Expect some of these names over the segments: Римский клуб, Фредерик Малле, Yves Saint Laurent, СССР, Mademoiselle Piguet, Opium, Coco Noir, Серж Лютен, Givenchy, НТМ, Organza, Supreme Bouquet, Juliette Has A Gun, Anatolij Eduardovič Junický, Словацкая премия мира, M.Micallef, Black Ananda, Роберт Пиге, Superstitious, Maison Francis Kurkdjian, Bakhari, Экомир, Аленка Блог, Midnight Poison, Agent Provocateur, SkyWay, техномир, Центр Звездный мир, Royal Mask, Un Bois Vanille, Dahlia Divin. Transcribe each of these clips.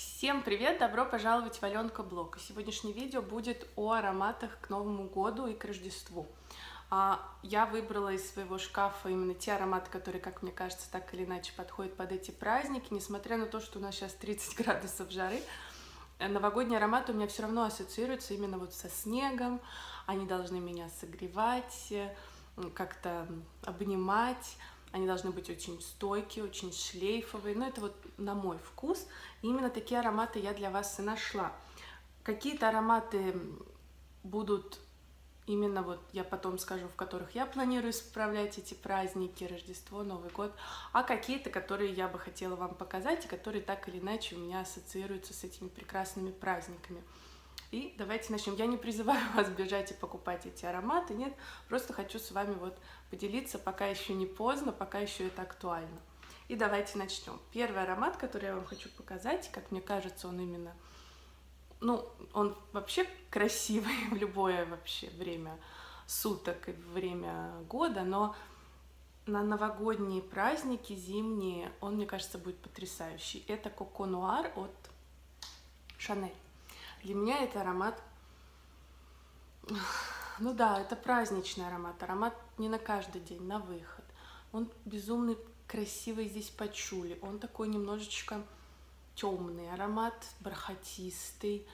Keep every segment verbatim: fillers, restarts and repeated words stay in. Всем привет! Добро пожаловать в Аленка Блог. Сегодняшнее видео будет о ароматах к Новому году и к Рождеству. Я выбрала из своего шкафа именно те ароматы, которые, как мне кажется, так или иначе подходят под эти праздники. Несмотря на то, что у нас сейчас тридцать градусов жары, новогодние ароматы у меня все равно ассоциируются именно вот со снегом. Они должны меня согревать, как-то обнимать. Они должны быть очень стойкие, очень шлейфовые. Но это вот на мой вкус. И именно такие ароматы я для вас и нашла. Какие-то ароматы будут именно вот, я потом скажу, в которых я планирую справлять эти праздники, Рождество, Новый год. А какие-то, которые я бы хотела вам показать, и которые так или иначе у меня ассоциируются с этими прекрасными праздниками. И давайте начнем. Я не призываю вас бежать и покупать эти ароматы, нет, просто хочу с вами вот поделиться, пока еще не поздно, пока еще это актуально. И давайте начнем. Первый аромат, который я вам хочу показать, как мне кажется, он именно, ну, он вообще красивый в любое вообще время суток и время года, но на новогодние праздники зимние он, мне кажется, будет потрясающий. Это Coco Noir от Chanel. Для меня это аромат, ну да, это праздничный аромат, аромат не на каждый день, на выход. Он безумно красивый, здесь пачули, он такой немножечко темный аромат, бархатистый,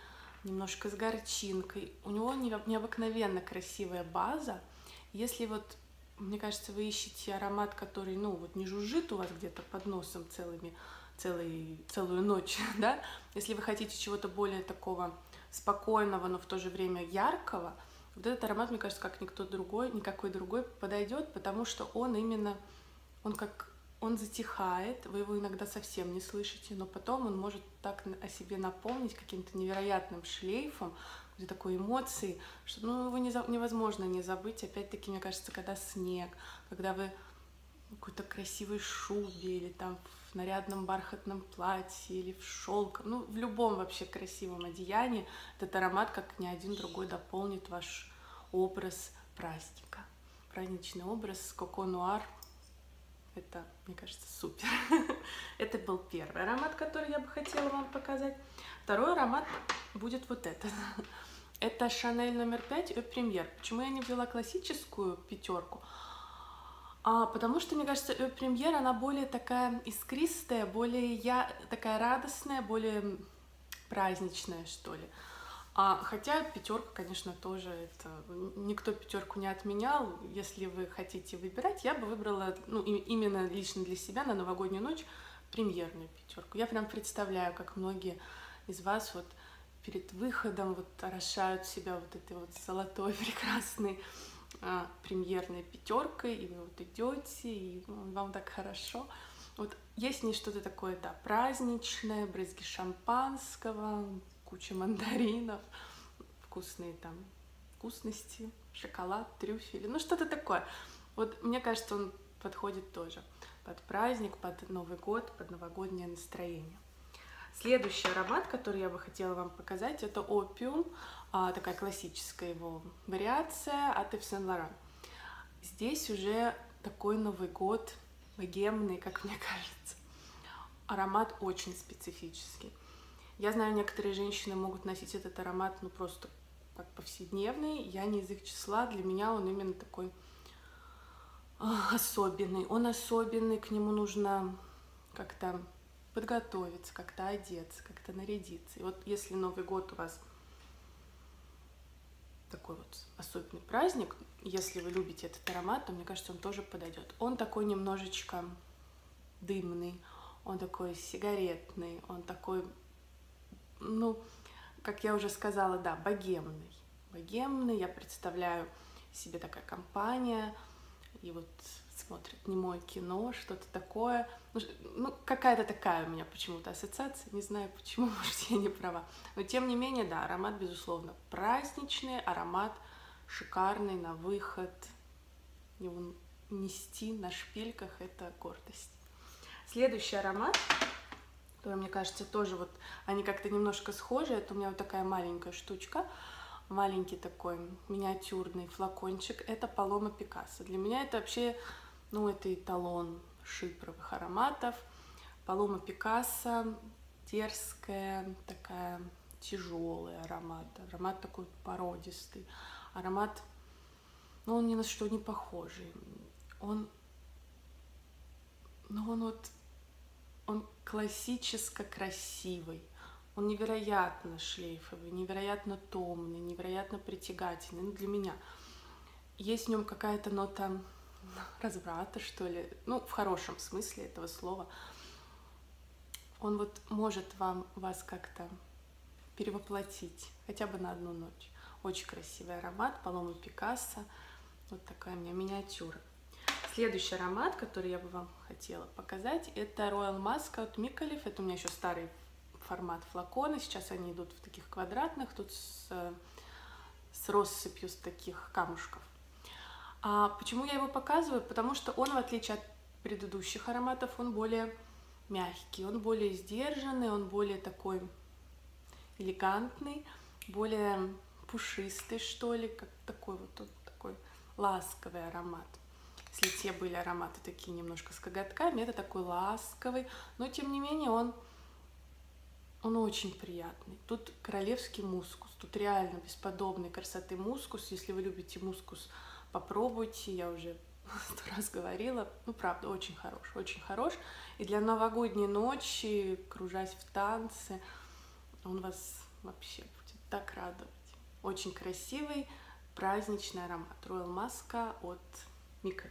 немножко с горчинкой. У него необыкновенно красивая база. Если вот, мне кажется, вы ищете аромат, который, ну вот не жужжит у вас где-то под носом целыми Целый, целую ночь, да, если вы хотите чего-то более такого спокойного, но в то же время яркого, вот этот аромат, мне кажется, как никто другой, никакой другой подойдет, потому что он именно, он как, он затихает, вы его иногда совсем не слышите, но потом он может так о себе напомнить каким-то невероятным шлейфом, где такой эмоции, что, ну, его не, невозможно не забыть, опять-таки, мне кажется, когда снег, когда вы в какой-то красивой шубе или там в нарядном бархатном платье или в шелком, ну, в любом вообще красивом одеянии этот аромат, как ни один другой, дополнит ваш образ праздника. Праздничный образ Coco Noir. Это, мне кажется, супер. Это был первый аромат, который я бы хотела вам показать. Второй аромат будет вот этот. Это Chanel номер пять et Première. Почему я не взяла классическую пятерку? А, потому что, мне кажется, Eau des Merveilles, она более такая искристая, более я, такая радостная, более праздничная, что ли. А, хотя пятерка, конечно, тоже, это, никто пятерку не отменял. Если вы хотите выбирать, я бы выбрала, ну, и, именно лично для себя на новогоднюю ночь премьерную пятерку. Я прям представляю, как многие из вас вот перед выходом вот орошают себя вот этой вот золотой прекрасной премьерной пятеркой, и вы вот идете, и вам так хорошо. Вот есть не что-то такое, да, праздничное, брызги шампанского, куча мандаринов, вкусные там вкусности, шоколад, трюфели, ну что-то такое. Вот мне кажется, он подходит тоже под праздник, под Новый год, под новогоднее настроение. Следующий аромат, который я бы хотела вам показать, это Opium, такая классическая его вариация от Yves Saint Laurent. Здесь уже такой Новый год, богемный, как мне кажется. Аромат очень специфический. Я знаю, некоторые женщины могут носить этот аромат, ну, просто как повседневный. Я не из их числа, для меня он именно такой особенный. Он особенный, к нему нужно как-то подготовиться, как-то одеться, как-то нарядиться. И вот если Новый год у вас такой вот особенный праздник, если вы любите этот аромат, то, мне кажется, он тоже подойдет. Он такой немножечко дымный, он такой сигаретный, он такой, ну, как я уже сказала, да, богемный. Богемный, я представляю себе такая компания, и вот смотрит немое кино, что-то такое. Ну, какая-то такая у меня почему-то ассоциация, не знаю почему, может, я не права. Но, тем не менее, да, аромат, безусловно, праздничный, аромат шикарный, на выход. Его нести на шпильках – это гордость. Следующий аромат, который, мне кажется, тоже вот, они как-то немножко схожи. Это у меня вот такая маленькая штучка, маленький такой миниатюрный флакончик. Это Paloma Picasso. Для меня это вообще... Ну, это эталон шипровых ароматов. Paloma Picasso, дерзкая, такая тяжелый аромат. Аромат такой породистый. Аромат, ну, он ни на что не похожий. Он, ну, он вот, он классически красивый. Он невероятно шлейфовый, невероятно томный, невероятно притягательный, ну, для меня. Есть в нем какая-то нота разврата, что ли, ну, в хорошем смысле этого слова. Он вот может вам, вас как-то перевоплотить, хотя бы на одну ночь. Очень красивый аромат, Палома Пикассо. Вот такая у меня миниатюра. Следующий аромат, который я бы вам хотела показать, это Royal Mask от эм.Micallef. Это у меня еще старый формат флакона. Сейчас они идут в таких квадратных, тут с, с россыпью с таких камушков. А почему я его показываю? Потому что он, в отличие от предыдущих ароматов, он более мягкий, он более сдержанный, он более такой элегантный, более пушистый, что ли, как такой вот, вот такой ласковый аромат. Если те были ароматы такие немножко с коготками, это такой ласковый, но тем не менее он, он очень приятный. Тут королевский мускус, тут реально бесподобной красоты мускус. Если вы любите мускус, попробуйте, я уже сто раз говорила, ну правда, очень хорош, очень хорош. И для новогодней ночи, кружась в танце, он вас вообще будет так радовать. Очень красивый праздничный аромат Royal Mask от эм.Micallef.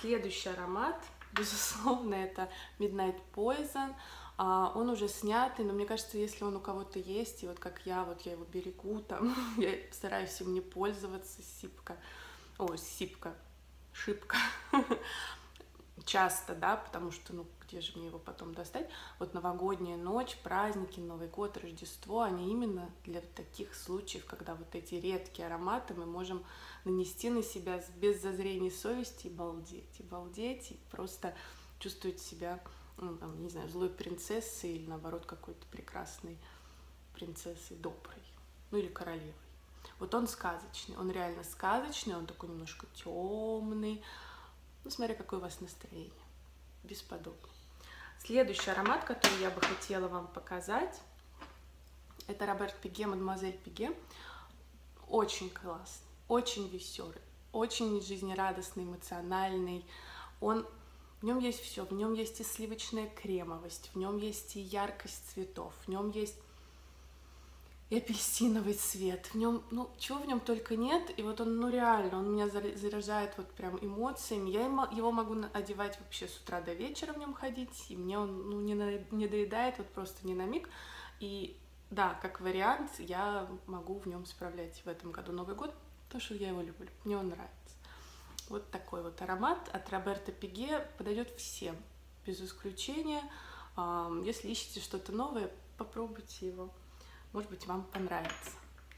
Следующий аромат, безусловно, это Midnight Poison. Он уже снятый, но мне кажется, если он у кого-то есть, и вот как я, вот я его берегу, там, я стараюсь им не пользоваться, сипка, о, сипка, шибко, часто, да, потому что, ну, где же мне его потом достать? Вот новогодняя ночь, праздники, Новый год, Рождество, они именно для таких случаев, когда вот эти редкие ароматы мы можем нанести на себя без зазрения совести и балдеть, и балдеть, и просто чувствовать себя, ну, там, не знаю, злой принцессой или, наоборот, какой-то прекрасной принцессой, доброй, ну, или королевой. Вот он сказочный, он реально сказочный, он такой немножко темный. Ну, смотря какое у вас настроение. Бесподобно. Следующий аромат, который я бы хотела вам показать, это Роберт Пиге, Мадемуазель Пиге. Очень классный, очень веселый, очень жизнерадостный, эмоциональный. Он, в нем есть все, в нем есть и сливочная кремовость, в нем есть и яркость цветов, в нем есть и апельсиновый цвет, в нем, ну, чего в нем только нет, и вот он, ну, реально, он меня заряжает вот прям эмоциями, я его могу одевать вообще с утра до вечера, в нем ходить, и мне он, ну, не, на, не доедает, вот просто не на миг, и да, как вариант, я могу в нем справлять в этом году Новый год, потому что я его люблю, мне он нравится. Вот такой вот аромат от Роберта Пиге, подойдет всем, без исключения, если ищете что-то новое, попробуйте его. Может быть, вам понравится.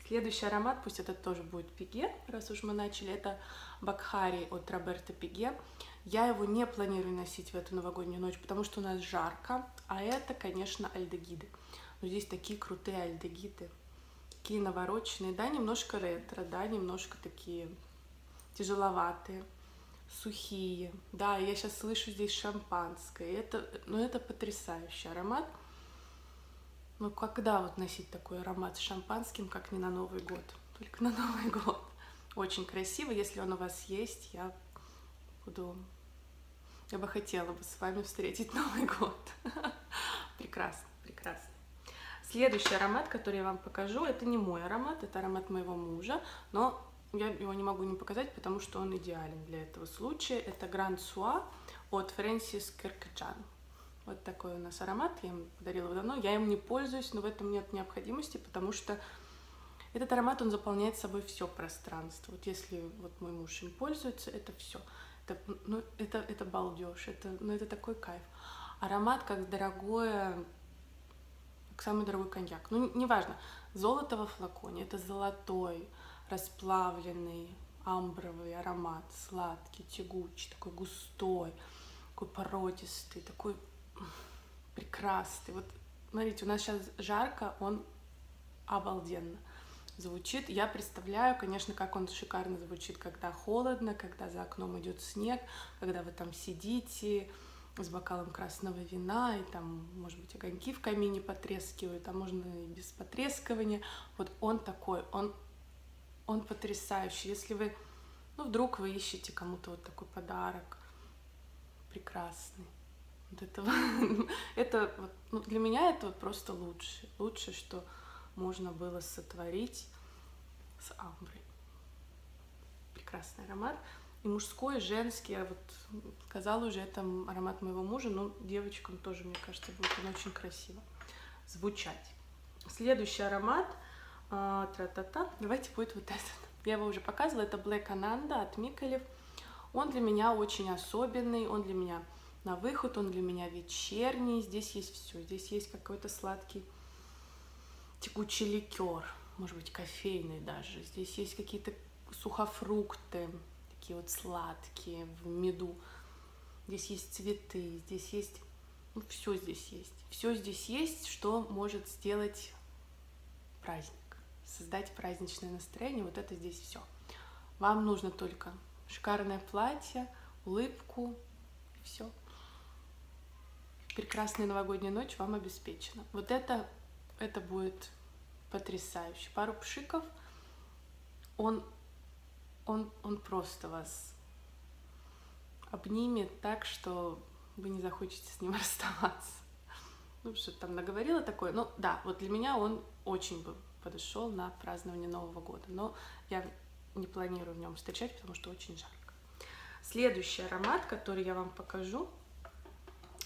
Следующий аромат, пусть это тоже будет Пиге, раз уж мы начали, это Бакхари от Роберта Пиге. Я его не планирую носить в эту новогоднюю ночь, потому что у нас жарко, а это, конечно, альдегиды. Но здесь такие крутые альдегиды, такие навороченные, да, немножко ретро, да, немножко такие тяжеловатые, сухие. Да, я сейчас слышу здесь шампанское, это, ну, это потрясающий аромат. Ну, когда вот носить такой аромат с шампанским, как не на Новый год? Только на Новый год. Очень красиво. Если он у вас есть, я буду... Я бы хотела бы с вами встретить Новый год. Прекрасно, прекрасно. Следующий аромат, который я вам покажу, это не мой аромат, это аромат моего мужа, но я его не могу не показать, потому что он идеален для этого случая. Это Grand Soir от Francis Kurkdjian. Вот такой у нас аромат, я ему подарила его давно, я им не пользуюсь, но в этом нет необходимости, потому что этот аромат, он заполняет собой все пространство. Вот если вот мой муж им пользуется, это все. Это, ну, это, это балдеж, это, ну, это такой кайф. Аромат как дорогое, как самый дорогой коньяк. Ну, неважно, золото во флаконе, это золотой, расплавленный, амбровый аромат, сладкий, тягучий, такой густой, такой породистый, такой... прекрасный. Вот смотрите, у нас сейчас жарко, он обалденно звучит. Я представляю, конечно, как он шикарно звучит, когда холодно, когда за окном идет снег, когда вы там сидите, с бокалом красного вина, и там, может быть, огоньки в камине потрескивают, а можно и без потрескивания. Вот он такой, он, он потрясающий. Если вы, ну, вдруг вы ищете кому-то вот такой подарок прекрасный, вот этого, это, ну, для меня это вот просто лучше, лучше, что можно было сотворить с амброй. Прекрасный аромат. И мужской, и женский, я вот сказала уже, это аромат моего мужа, но девочкам тоже, мне кажется, будет он очень красиво звучать. Следующий аромат, э, тра-та-та, давайте будет вот этот. Я его уже показывала, это Black Ananda от Микалев. Он для меня очень особенный, он для меня на выход, он для меня вечерний. Здесь есть все, здесь есть какой-то сладкий текучий ликер, может быть, кофейный даже. Здесь есть какие-то сухофрукты, такие вот сладкие, в меду. Здесь есть цветы, здесь есть... Ну, все здесь есть. Все здесь есть, что может сделать праздник. Создать праздничное настроение. Вот это здесь все. Вам нужно только шикарное платье, улыбку, и все. Прекрасная новогодняя ночь вам обеспечена. Вот это, это будет потрясающе. Пару пшиков. Он... Он, он просто вас обнимет так, что вы не захотите с ним расставаться. Ну, что-то там наговорила такое. Ну, да, вот для меня он очень бы подошел на празднование Нового года. Но я не планирую в нем встречать, потому что очень жарко. Следующий аромат, который я вам покажу,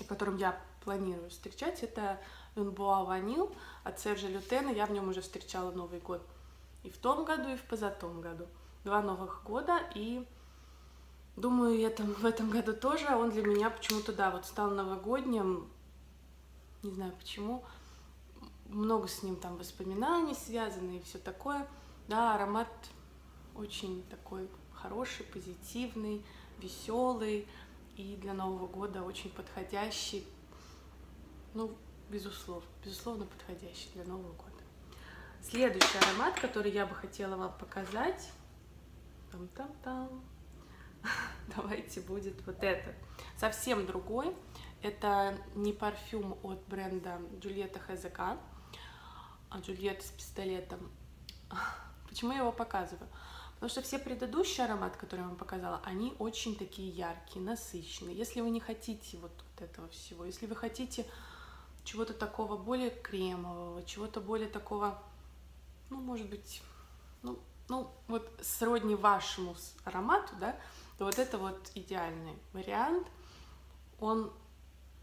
и которым я планирую встречать, это Un Bois Vanille от Сержа Лютена. Я в нем уже встречала Новый год и в том году, и в позатом году. Два новых года, и думаю, я там в этом году тоже. Он для меня почему-то, да, вот стал новогодним, не знаю почему. Много с ним там воспоминаний связаны и все такое. Да, аромат очень такой хороший, позитивный, веселый и для Нового года очень подходящий. Ну, безусловно, безусловно подходящий для Нового года. Следующий аромат, который я бы хотела вам показать... Там-там-там. Давайте будет вот это. Совсем другой. Это не парфюм от бренда Juliette Has A Gun, а Juliette с пистолетом. Почему я его показываю? Потому что все предыдущие ароматы, которые я вам показала, они очень такие яркие, насыщенные. Если вы не хотите вот, вот этого всего, если вы хотите чего-то такого более кремового, чего-то более такого, ну, может быть, ну, ну, вот сродни вашему аромату, да, то вот это вот идеальный вариант. Он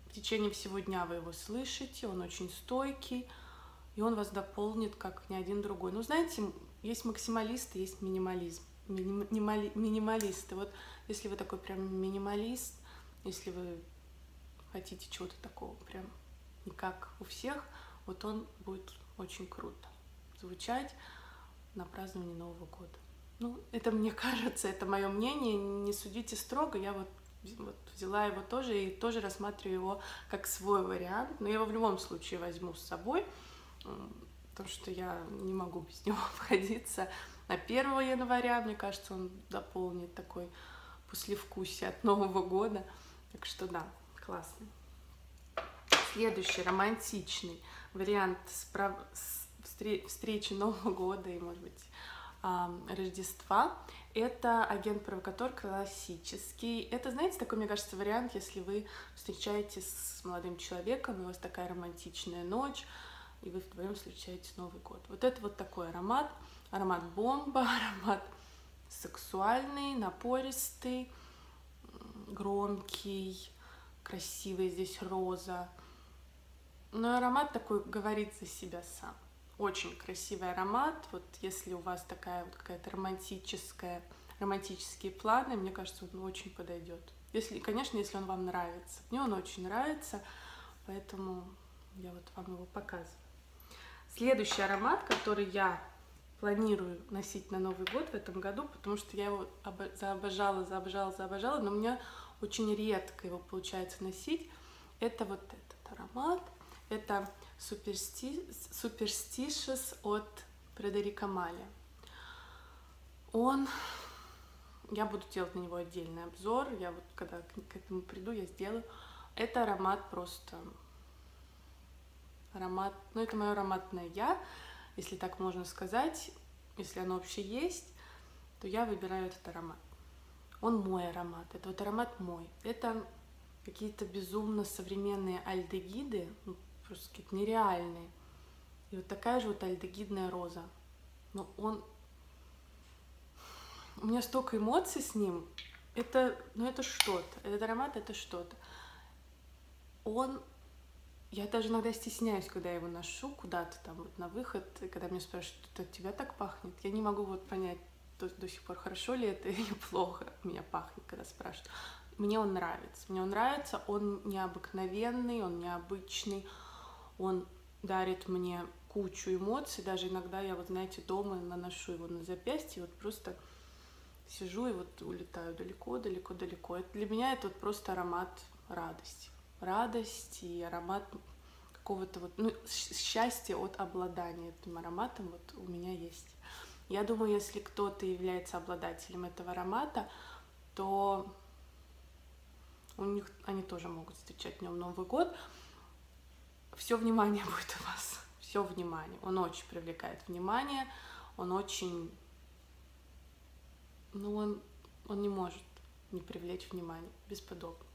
в течение всего дня вы его слышите, он очень стойкий, и он вас дополнит, как ни один другой. Ну, знаете, есть максималисты, есть минимализм, минимали, минималисты. Вот если вы такой прям минималист, если вы хотите чего-то такого прям не как у всех, вот он будет очень круто звучать на празднование Нового года. Ну, это мне кажется, это мое мнение, не судите строго, я вот, вот взяла его тоже и тоже рассматриваю его как свой вариант, но я его в любом случае возьму с собой, потому что я не могу без него обходиться. На первое января, мне кажется, он дополнит такой послевкусие от Нового года, так что да, классный. Следующий романтичный вариант справ... встречи Нового года и, может быть, Рождества. Это Агент Провокатор классический. Это, знаете, такой, мне кажется, вариант, если вы встречаетесь с молодым человеком, у вас такая романтичная ночь, и вы вдвоем встречаете Новый год. Вот это вот такой аромат. Аромат бомба, аромат сексуальный, напористый, громкий, красивый, здесь роза. Но аромат такой говорит за себя сам. Очень красивый аромат. Вот если у вас такая вот какая-то романтическая, романтические планы, мне кажется, он очень подойдет. Если, конечно, если он вам нравится. Мне он очень нравится, поэтому я вот вам его показываю. Следующий аромат, который я планирую носить на Новый год в этом году, потому что я его заобожала, заобожала, заобожала, но у меня очень редко его получается носить. Это вот этот аромат. Это Superstitious от Фредерика Малле. Он... Я буду делать на него отдельный обзор. Я вот когда к этому приду, я сделаю Это аромат просто... Аромат... Ну, это мое ароматное я, если так можно сказать. Если оно вообще есть, то я выбираю этот аромат. Он мой аромат. Это вот аромат мой. Это какие-то безумно современные альдегиды, ну, просто какие-то нереальные. И вот такая же вот альдегидная роза. Но он... У меня столько эмоций с ним. Это... Ну, это что-то. Этот аромат — это что-то. Он... Я даже иногда стесняюсь, когда я его ношу куда-то там вот на выход, и когда меня спрашивают, это от тебя так пахнет? Я не могу вот понять до, до сих пор, хорошо ли это или плохо меня пахнет, когда спрашивают. Мне он нравится. Мне он нравится, он необыкновенный, он необычный, он дарит мне кучу эмоций. Даже иногда я вот, знаете, дома наношу его на запястье, вот просто сижу и вот улетаю далеко-далеко-далеко. Для меня это вот просто аромат радости. Радость и аромат какого-то вот, ну, счастья от обладания этим ароматом вот у меня есть. Я думаю, если кто-то является обладателем этого аромата, то у них, они тоже могут встречать в нем Новый год. Все внимание будет у вас, все внимание. Он очень привлекает внимание, он очень, ну, он, он не может не привлечь внимание, бесподобно.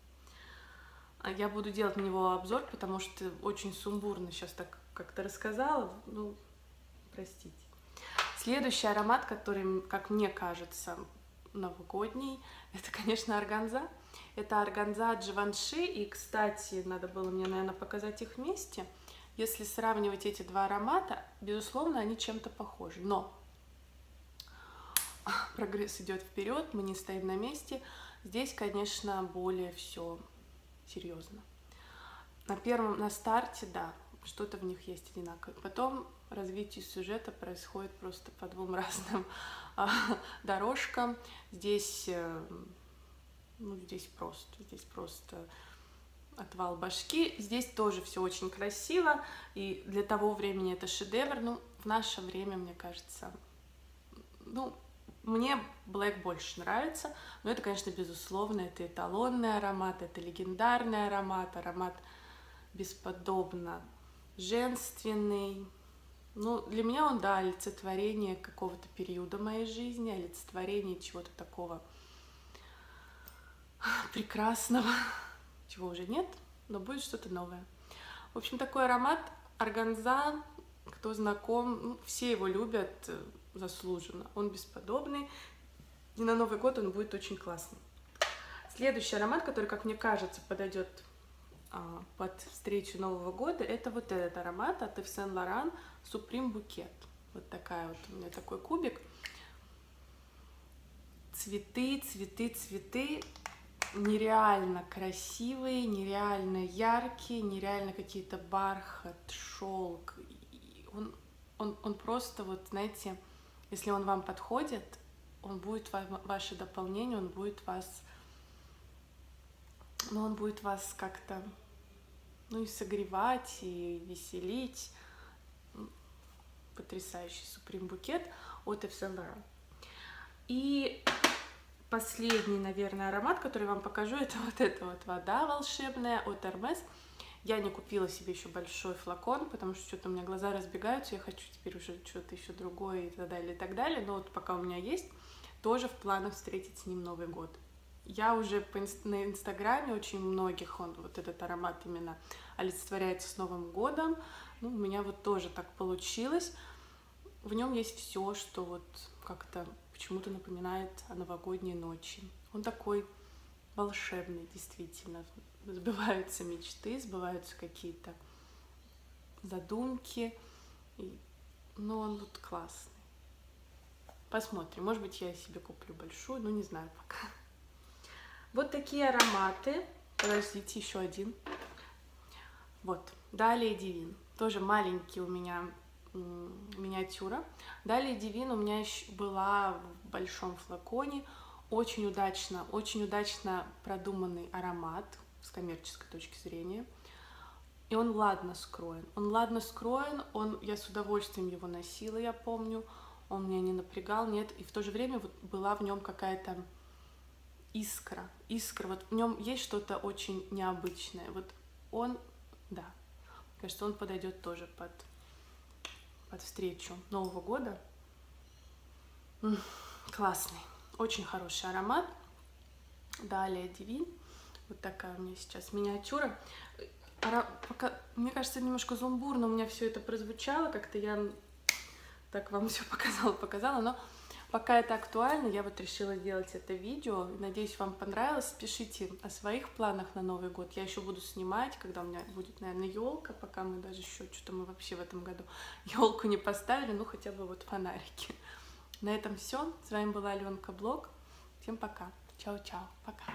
Я буду делать на него обзор, потому что очень сумбурно сейчас так как-то рассказала. Ну, простите. Следующий аромат, который, как мне кажется, новогодний, это, конечно, органза. Это органза от Givenchy. И, кстати, надо было мне, наверное, показать их вместе. Если сравнивать эти два аромата, безусловно, они чем-то похожи. Но прогресс идет вперед, мы не стоим на месте. Здесь, конечно, более все... серьезно. На первом, на старте, да, что-то в них есть одинаковое. Потом развитие сюжета происходит просто по двум разным э, дорожкам. Здесь, э, ну, здесь просто, здесь просто отвал башки. Здесь тоже все очень красиво, и для того времени это шедевр. Ну, в наше время, мне кажется, ну, мне Black больше нравится, но это, конечно, безусловно, это эталонный аромат, это легендарный аромат, аромат бесподобно женственный. Ну, для меня он, да, олицетворение какого-то периода моей жизни, олицетворение чего-то такого прекрасного, чего уже нет, но будет что-то новое. В общем, такой аромат органза, кто знаком, ну, все его любят, заслуженно. Он бесподобный, и на Новый год он будет очень классный. Следующий аромат, который, как мне кажется, подойдет а, под встречу Нового года, это вот этот аромат от Yves Saint Laurent Supreme Bouquet. Вот такая вот у меня такой кубик. Цветы, цветы, цветы. Нереально красивые, нереально яркие, нереально какие-то бархат, шелк. Он, он, он просто вот, знаете... Если он вам подходит, он будет ва- ваше дополнение, он будет вас, ну, он будет вас как-то, ну, и согревать, и веселить. Потрясающий Supreme Bouquet от Yves Saint Laurent. И последний, наверное, аромат, который вам покажу, это вот эта вот вода волшебная от Hermès. Я не купила себе еще большой флакон, потому что что-то у меня глаза разбегаются, я хочу теперь уже что-то еще другое и так далее, и так далее. Но вот пока у меня есть, тоже в планах встретить с ним Новый год. Я уже по инст... на Инстаграме очень многих, он, вот этот аромат именно олицетворяется с Новым годом. Ну, у меня вот тоже так получилось. В нем есть все, что вот как-то почему-то напоминает о новогодней ночи. Он такой волшебный, действительно. Сбываются мечты, сбываются какие-то задумки. И... Но он вот классный. Посмотрим. Может быть, я себе куплю большую, но не знаю пока. Вот такие ароматы. Подождите, еще один. Вот. Dahlia Divin. Тоже маленький у меня миниатюра. Dahlia Divin у меня еще была в большом флаконе. Очень удачно, очень удачно продуманный аромат с коммерческой точки зрения, и он ладно скроен, он ладно скроен, он, я с удовольствием его носила, я помню, он меня не напрягал, нет, и в то же время вот была в нем какая-то искра, искра, вот в нем есть что-то очень необычное, вот он, да, кажется, он подойдет тоже под, под встречу Нового года. М-м, классный, очень хороший аромат. Далее Divin, вот такая у меня сейчас миниатюра. Ара... Пока... Мне кажется, немножко сумбурно у меня все это прозвучало, как-то я так вам все показала, показала, но пока это актуально, я вот решила сделать это видео. Надеюсь, вам понравилось. Пишите о своих планах на Новый год. Я еще буду снимать, когда у меня будет, наверное, елка. Пока мы даже еще что-то мы вообще в этом году елку не поставили, ну хотя бы вот фонарики. На этом все. С вами была Аленка Блог. Всем пока. Чао-чао. Пока.